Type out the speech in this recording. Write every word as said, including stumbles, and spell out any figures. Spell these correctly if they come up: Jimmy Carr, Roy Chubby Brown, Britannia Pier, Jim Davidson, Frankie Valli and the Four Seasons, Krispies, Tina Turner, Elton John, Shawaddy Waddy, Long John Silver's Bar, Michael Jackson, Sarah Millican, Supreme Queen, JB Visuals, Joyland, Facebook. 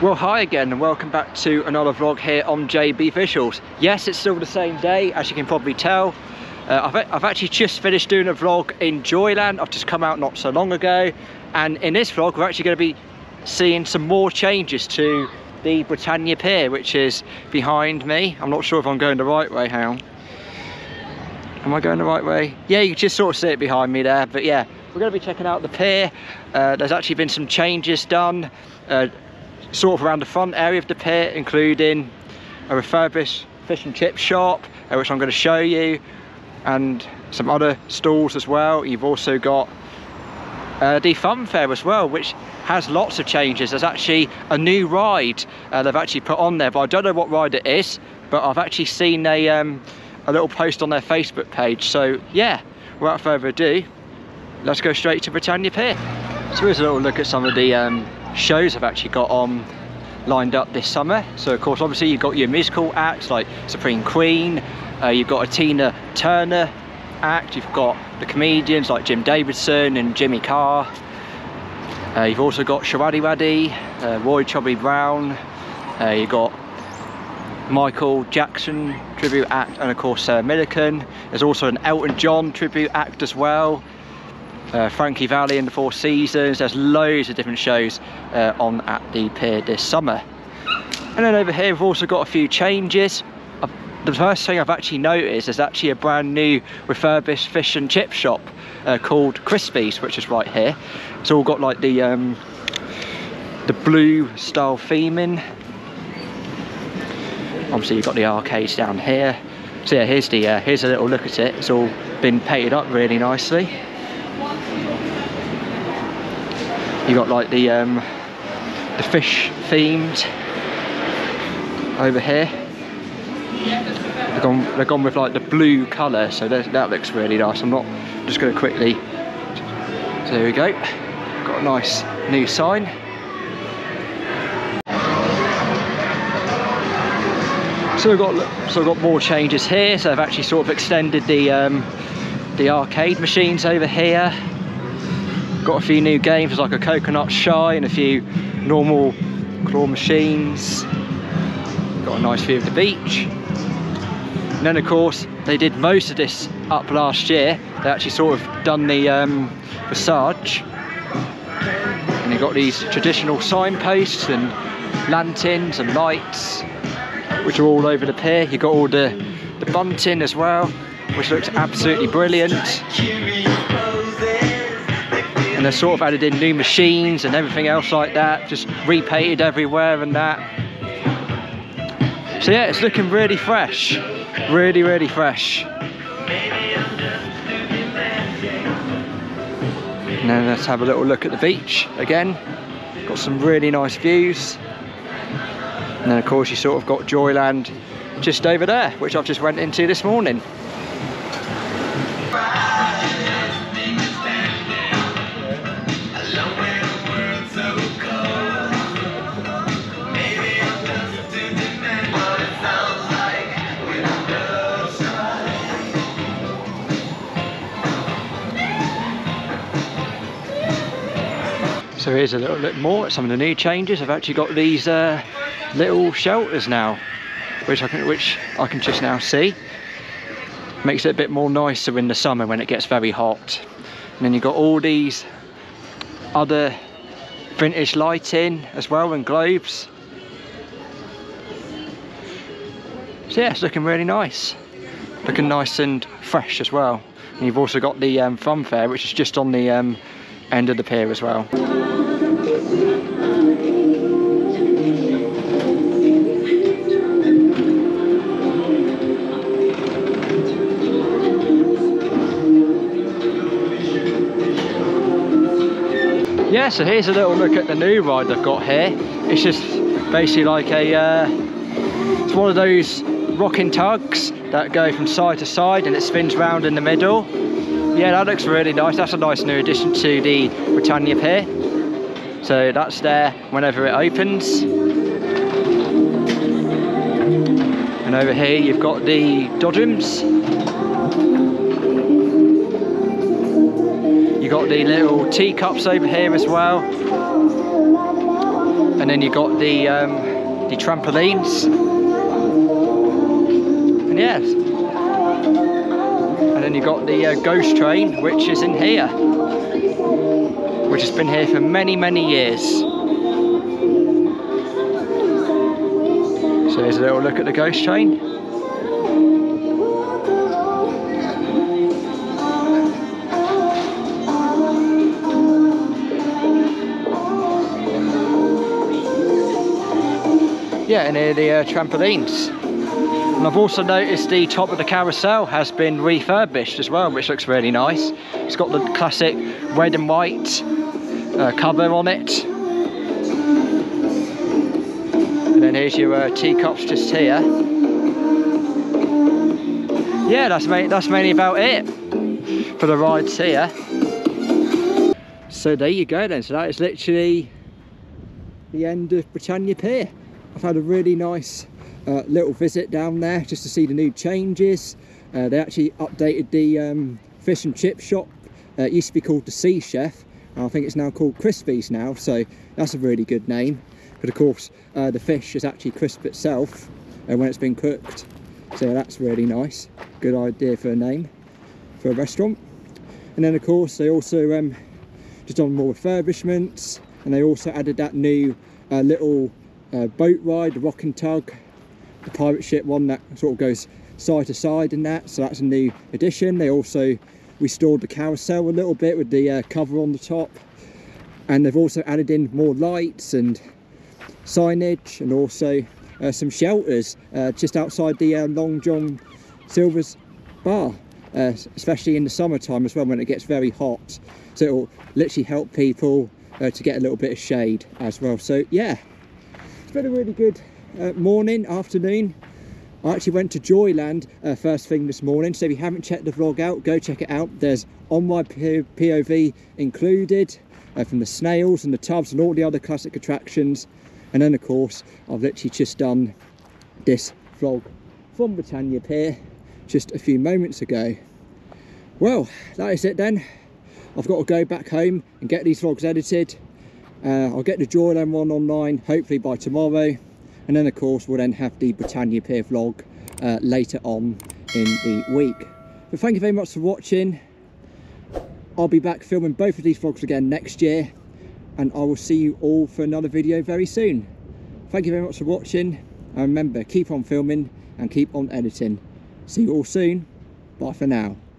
Well, hi again and welcome back to another vlog here on J B Visuals. Yes, it's still the same day, as you can probably tell. Uh, I've, I've actually just finished doing a vlog in Joyland. I've just come out not so long ago. And in this vlog, we're actually going to be seeing some more changes to the Britannia Pier, which is behind me. I'm not sure if I'm going the right way, hang on. Am I going the right way? Yeah, you can just sort of see it behind me there, but yeah. We're going to be checking out the pier. Uh, there's actually been some changes done. Uh, sort of around the front area of the pier, including a refurbished fish and chip shop, uh, which I'm going to show you, and some other stalls as well. You've also got uh, the fun fair as well, which has lots of changes. There's actually a new ride uh, they've actually put on there, but I don't know what ride it is, but I've actually seen a, um, a little post on their Facebook page. So yeah, without further ado, let's go straight to Britannia Pier. So here's a little look at some of the um, shows I've actually got on lined up this summer. So of course, obviously you've got your musical acts like Supreme Queen, uh, you've got a Tina Turner act, you've got the comedians like Jim Davidson and Jimmy Carr. Uh, you've also got Shawaddy Waddy, uh, Roy Chubby Brown, uh, you've got Michael Jackson tribute act, and of course Sarah Millican. There's also an Elton John tribute act as well. Uh, Frankie Valli and the Four Seasons. There's loads of different shows uh, on at the pier this summer. And then over here we've also got a few changes. I've, the first thing I've actually noticed is actually a brand new refurbished fish and chip shop uh, called Krispies, which is right here. It's all got like the um, the blue style theming. Obviously you've got the arcades down here. So yeah, here's the uh, here's a little look at it. It's all been painted up really nicely. You got like the um, the fish themed over here. They've gone, they've gone with like the blue colour, so that looks really nice. I'm not I'm just going to quickly. So there we go. Got a nice new sign. So we've got so we've got more changes here. So they've actually sort of extended the um, the arcade machines over here. Got a few new games like a coconut shy and a few normal claw machines. Got a nice view of the beach. And then of course they did most of this up last year. They actually sort of done the um, facade, and they got these traditional signposts and lanterns and lights, which are all over the pier. You got all the the bunting as well, which looks absolutely brilliant. And they've sort of added in new machines and everything else like that, just repainted everywhere and that. So yeah, it's looking really fresh, really, really fresh. And then let's have a little look at the beach again. Got some really nice views. And then of course you sort of got Joyland just over there, which I've just went into this morning. So here's a little bit more at some of the new changes. I've actually got these uh, little shelters now, which I can which I can just now see. Makes it a bit more nicer in the summer when it gets very hot. And then you've got all these other vintage lighting as well, and globes. So yeah, it's looking really nice. Looking nice and fresh as well. And you've also got the um, fun fair, which is just on the um, end of the pier as well. Yeah, so here's a little look at the new ride they've got here. It's just basically like a, uh, it's one of those rocking tugs that go from side to side and it spins round in the middle. Yeah, that looks really nice. That's a nice new addition to the Britannia Pier. So that's there whenever it opens. And over here you've got the dodgems. Got the little teacups over here as well. and then you got the um, the trampolines, and yes, and then you got the uh, ghost train, which is in here, which has been here for many many years. So here's a little look at the ghost train. Yeah, and here are the uh, trampolines. And I've also noticed the top of the carousel has been refurbished as well, which looks really nice. It's got the classic red and white uh, cover on it. And then here's your uh, teacups just here. Yeah, that's, ma that's mainly about it for the rides here. So there you go then, so that is literally the end of Britannia Pier. I've had a really nice uh, little visit down there just to see the new changes. Uh, they actually updated the um, fish and chip shop. Uh, it used to be called the Sea Chef, and I think it's now called Krispies now, so that's a really good name. But of course uh, the fish is actually crisp itself uh, when it's been cooked, so that's really nice. Good idea for a name for a restaurant. And then of course they also um, just done more refurbishments, and they also added that new uh, little Uh, boat ride, the rock and tug, the pirate ship one that sort of goes side to side and that, so that's a new addition. They also restored the carousel a little bit with the uh, cover on the top, and they've also added in more lights and signage, and also uh, some shelters uh, just outside the uh, Long John Silver's Bar, uh, especially in the summertime as well when it gets very hot, so it'll literally help people uh, to get a little bit of shade as well. So yeah, it's been a really good uh, morning, afternoon. I actually went to Joyland uh, first thing this morning, so if you haven't checked the vlog out, go check it out. There's on my P O V included uh, from the snails and the tubs and all the other classic attractions. And then of course I've literally just done this vlog from Britannia Pier just a few moments ago. Well, that is it then. I've got to go back home and get these vlogs edited. Uh, I'll get the Joyland one online hopefully by tomorrow, and then of course we'll then have the Britannia Pier vlog uh, later on in the week. But thank you very much for watching. I'll be back filming both of these vlogs again next year, and I will see you all for another video very soon. Thank you very much for watching, and remember, keep on filming and keep on editing. See you all soon. Bye for now.